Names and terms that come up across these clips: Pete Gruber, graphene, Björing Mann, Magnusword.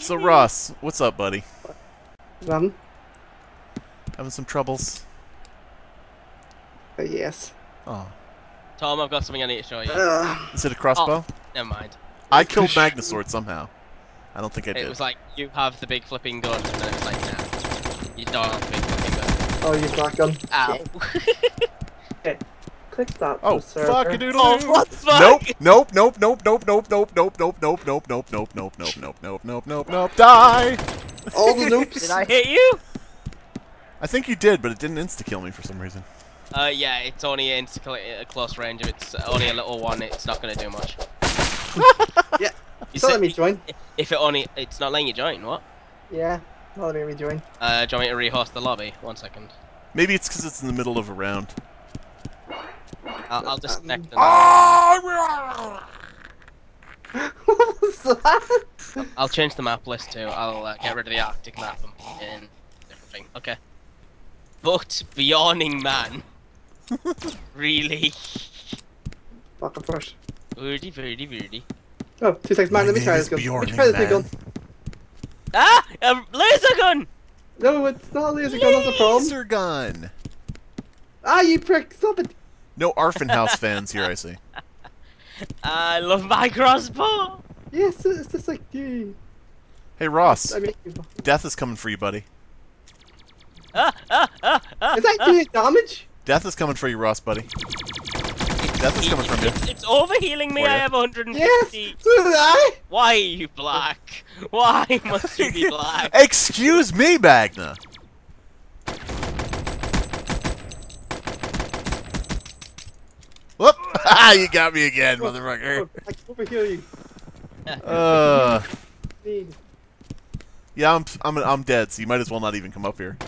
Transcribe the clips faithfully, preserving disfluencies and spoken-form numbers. So Ross, what's up, buddy? Um, Having some troubles? Uh, yes. Oh. Tom, I've got something I need to show you. Uh, Is it a crossbow? Oh, never mind. I killed Magnusword somehow. I don't think I did. It was like, you have the big flipping gun, and then it was like, nah, you don't have the big flipping gun. Oh, you shotgun. Ow. Okay. Click that. Oh, fuck-a-doodle! Oh, what the fuck? Nope, nope, nope, nope, nope, nope, nope, nope, nope, nope, nope, nope, nope, nope, nope, nope, nope, nope, nope, die! All the noops! Did I hit you? I think you did, but it didn't insta-kill me for some reason. Uh, yeah, it's only an insta-kill at close range. If it's only a little one, it's not gonna do much. Yeah. It's not letting me join. If it only, it's not letting you join, what? Yeah, not letting me join. Uh, do you want me to rehost the lobby? One second. Maybe it's because it's in the middle of a round. I'll, I'll disconnect them. Oh! What was that? I'll change the map list too. I'll uh, get rid of the Arctic map and put in a different thing. Okay. But Björing Mann. Really? Back and forth. Wordy, wordy, wordy. Oh, two seconds, man. Let me try this gun. Let me try this new gun. Ah! A laser gun! No, it's not a laser gun. That's a problem. Laser gun. Ah, you prick! Stop it. No Arfenhouse fans here, I see. I love my crossbow! Yes, it's just like, dude. Hey, Ross. I mean, death is coming for you, buddy. Ah, ah, ah, ah, is that doing damage? Death is coming for you, Ross, buddy. Death is coming from you. It's, it's overhealing me, I have one hundred fifty. Yes, so did I? Why are you black? Why must you be black? Excuse me, Magna. Whoop! Ah, you got me again, motherfucker. I can overheal you. Uh, yeah, I'm I'm I'm dead, so you might as well not even come up here.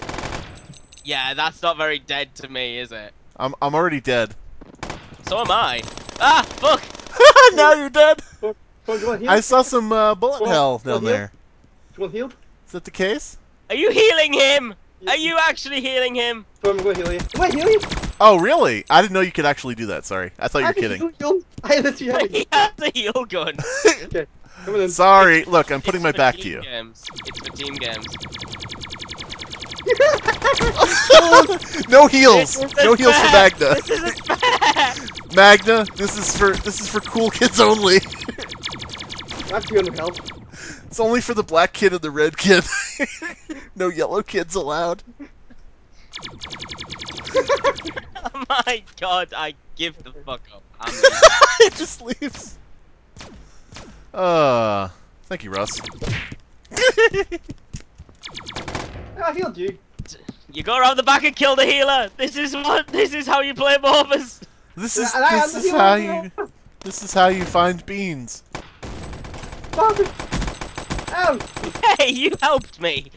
Yeah, that's not very dead to me, is it? I'm I'm already dead. So am I. Ah, fuck! Now you're dead. Go on, go on, I saw some uh, bullet go on, hell go on, down there. You want healed? Is that the case? Are you healing him? Yeah. Are you actually healing him? I'm gonna heal you. Am I healing? Oh really? I didn't know you could actually do that. Sorry, I thought you were kidding. I had a heal gun. Okay. Come on. Sorry. Look, I'm putting my back to you. Games. It's for team games. No heals. No heals for Magna. This isn't fair. Magna, this is for this is for cool kids only. I have to help. It's only for the black kid and the red kid. No yellow kids allowed. Oh my god, I give the fuck up. I'm it just leaves. Uh, thank you, Russ. I healed you. You go around the back and kill the healer. This is what. This is how you play Morphers. This is yeah, this is how you. This is how you find beans. Oh. Hey, you helped me.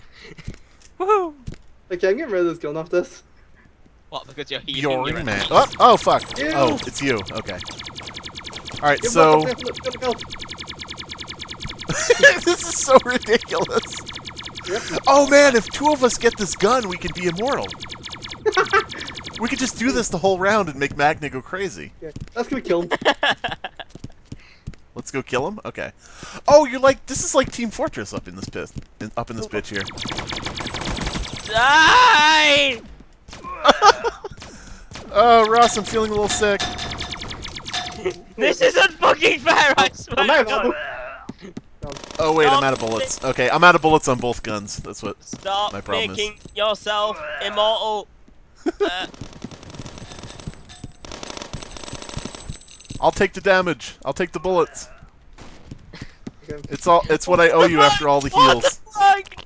Woo. Okay, I'm getting rid of this gun off this. What, because you're healing your man. Oh, oh, fuck. Ew. Oh, it's you. Okay. Alright, so... This is so ridiculous. Yep. Oh, man, if two of us get this gun, we could be immortal. We could just do this the whole round and make Magna go crazy. Yeah. Let's go kill him. Let's go kill him? Okay. Oh, you're like... This is like Team Fortress up in this, pit, in, up in this oh. bitch here. Die! Oh, Ross, I'm feeling a little sick. This isn't fucking fair, I swear. I'm out of oh, wait, Stop I'm out of bullets. Okay, I'm out of bullets on both guns. That's what Stop my problem is. Stop making yourself immortal. uh. I'll take the damage. I'll take the bullets. It's all. It's what I owe you after all the heals. What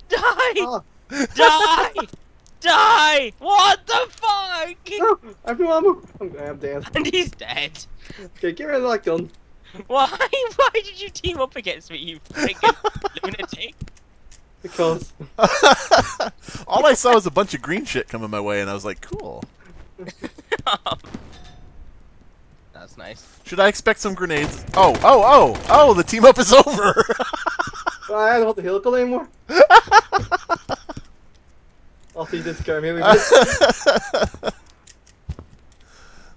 the fuck? Die! Die! Die! What the fuck? Oh, I have no ammo. I'm, I'm dead. And he's dead. Okay, get rid of that gun. Why? Why did you team up against me, you freaking lunatic? Because. All I saw was a bunch of green shit coming my way, and I was like, cool. That's nice. Should I expect some grenades? Oh, oh, oh, oh, the team up is over! Well, I don't want the helical anymore. I'll see this guy maybe.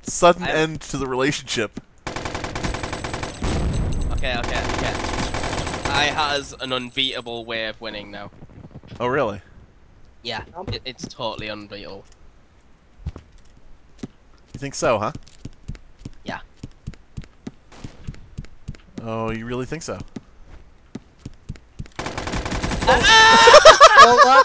Sudden I'm... end to the relationship. Okay, okay, okay. I guy has an unbeatable way of winning now. Oh, really? Yeah, it, it's totally unbeatable. You think so, huh? Yeah. Oh, you really think so? Oh.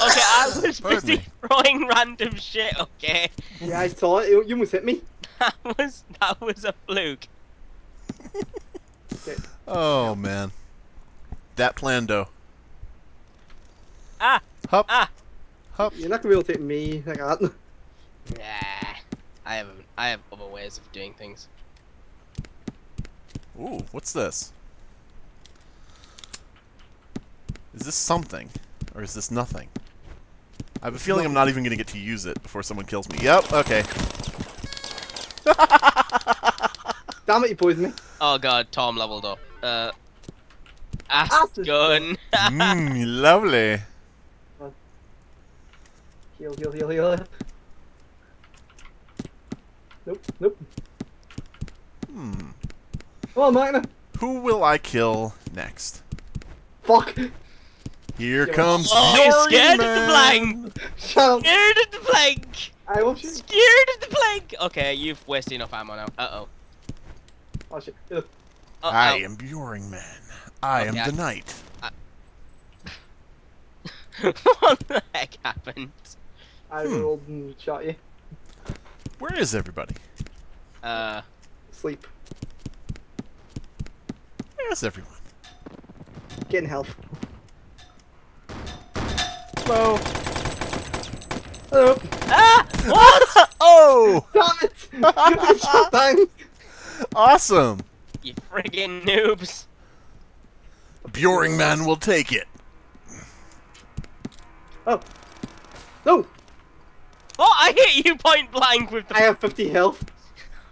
Okay, I was busy throwing random shit, okay? Yeah, I saw it. You almost hit me. That was, that was a fluke. Okay. Oh, man. That plando. Ah! Hop! Ah! Hop! You're not gonna be able to hit me like that. Nah. I have, I have other ways of doing things. Ooh, what's this? Is this something? Or is this nothing? I have a feeling I'm not even gonna get to use it before someone kills me. Yep, okay. Damn it, you poisoned me. Oh god, Tom leveled up. Uh, ass gun. Mmm, lovely. Heal, heal, heal, heal. Nope, nope. Hmm. Come on, Magna. Who will I kill next? Fuck. Here comes Björing Mann. Oh, scared of the plank. Scared of the plank. I will shoot. Scared of the plank. Okay, you've wasted enough ammo now. Uh oh. Oh shit. Uh, I ow. am Björing Mann. I okay, am I, the knight. I... What the heck happened? I hmm. rolled and shot you. Where is everybody? Uh, sleep. Where's everyone? Getting health. Hello. Hello. Ah! What? Oh! Damn it! Shot down. Awesome. You friggin' noobs. Björing Mann will take it. Oh. No. Oh, I hit you point blank with the... I have fifty health.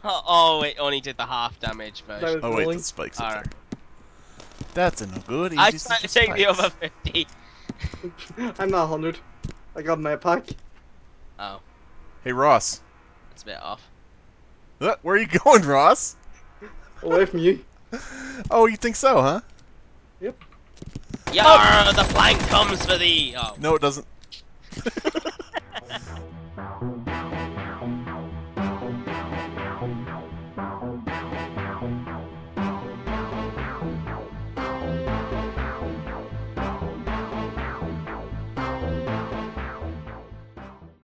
Oh, oh, it only did the half damage version. Oh, wait, the spike's up right there. That's a no good. I tried to take spikes. the other fifty. I'm not one hundred. I got my pack. Oh. Hey, Ross. That's a bit off. What? Where are you going, Ross? Away from you. Oh, you think so, huh? Yep. Yeah, oh. The flank comes for thee. Oh. No, it doesn't.